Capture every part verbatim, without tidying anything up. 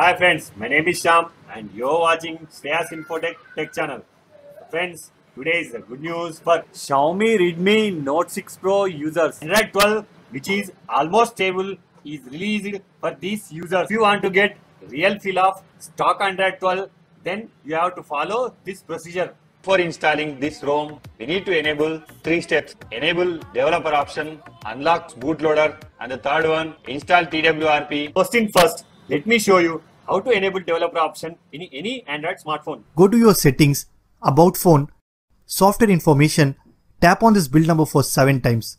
Hi friends, my name is Shyam and you're watching Shreyas Infotech Tech Channel. Friends, today is the good news for Xiaomi Redmi Note six Pro users. Android twelve, which is almost stable, is released for these users. If you want to get real feel of stock Android twelve, then you have to follow this procedure. For installing this ROM, we need to enable three steps. Enable developer option, unlock bootloader, and the third one, install T W R P. First thing first, let me show you how to enable developer option in any Android smartphone. Go to your settings, about phone, software information, tap on this build number for seven times.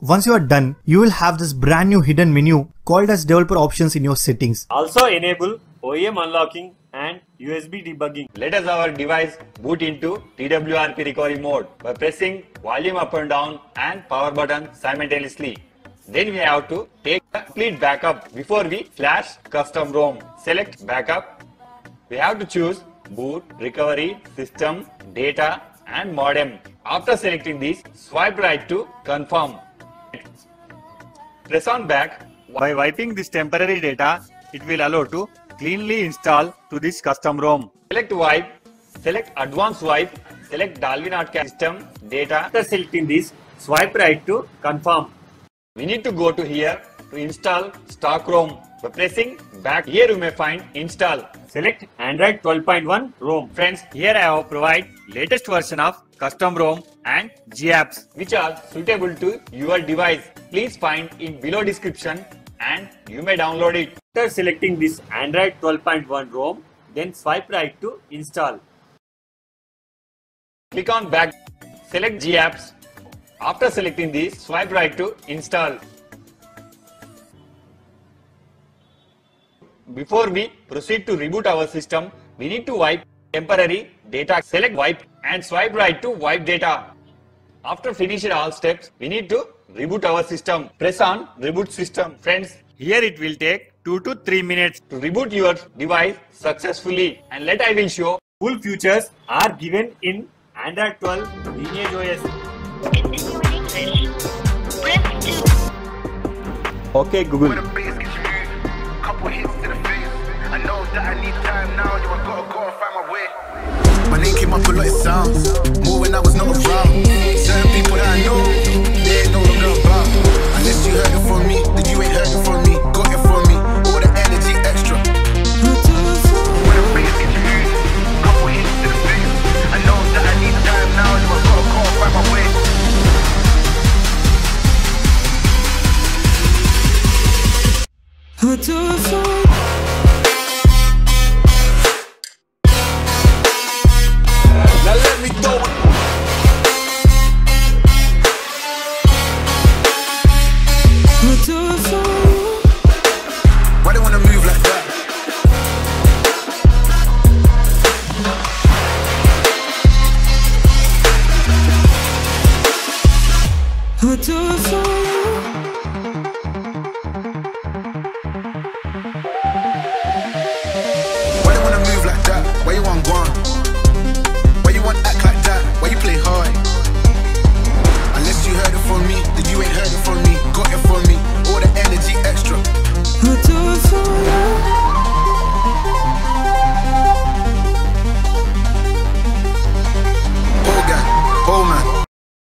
Once you are done, you will have this brand new hidden menu called as developer options in your settings. Also enable O E M unlocking and U S B debugging. Let us our device boot into T W R P recovery mode by pressing volume up and down and power button simultaneously. Then we have to take a complete backup before we flash custom ROM. Select backup. We have to choose boot, recovery, system, data and modem. After selecting these, swipe right to confirm. Press on back. By wiping this temporary data, it will allow to cleanly install to this custom ROM. Select wipe. Select advanced wipe. Select Dalvik system, data. After selecting these, swipe right to confirm. We need to go to here to install stock ROM by pressing back. Here you may find install. Select Android twelve point one ROM. Friends, here I have provide latest version of custom ROM and gapps which are suitable to your device. Please find in below description and you may download it. After selecting this Android twelve point one ROM, then swipe right to install. Click on back. Select gapps. After selecting these, swipe right to install. Before we proceed to reboot our system, we need to wipe temporary data. Select wipe and swipe right to wipe data. After finishing all steps, we need to reboot our system. Press on reboot system. Friends, here it will take two to three minutes to reboot your device successfully. And let I will show full features are given in Android twelve Lineage O S. Okay, Google. Couple hits to the face. I know that I need time now. You have got to go and find my way. My name came up a lot of sounds. More when I was not around. Certain people that I know, they know what I'm about. Unless you heard it from me, then you ain't heard it from me. Got it from me. All the energy extra. When the face gets used, couple hits to the face. I know that I need time now. You have got to go and find my way. Hey to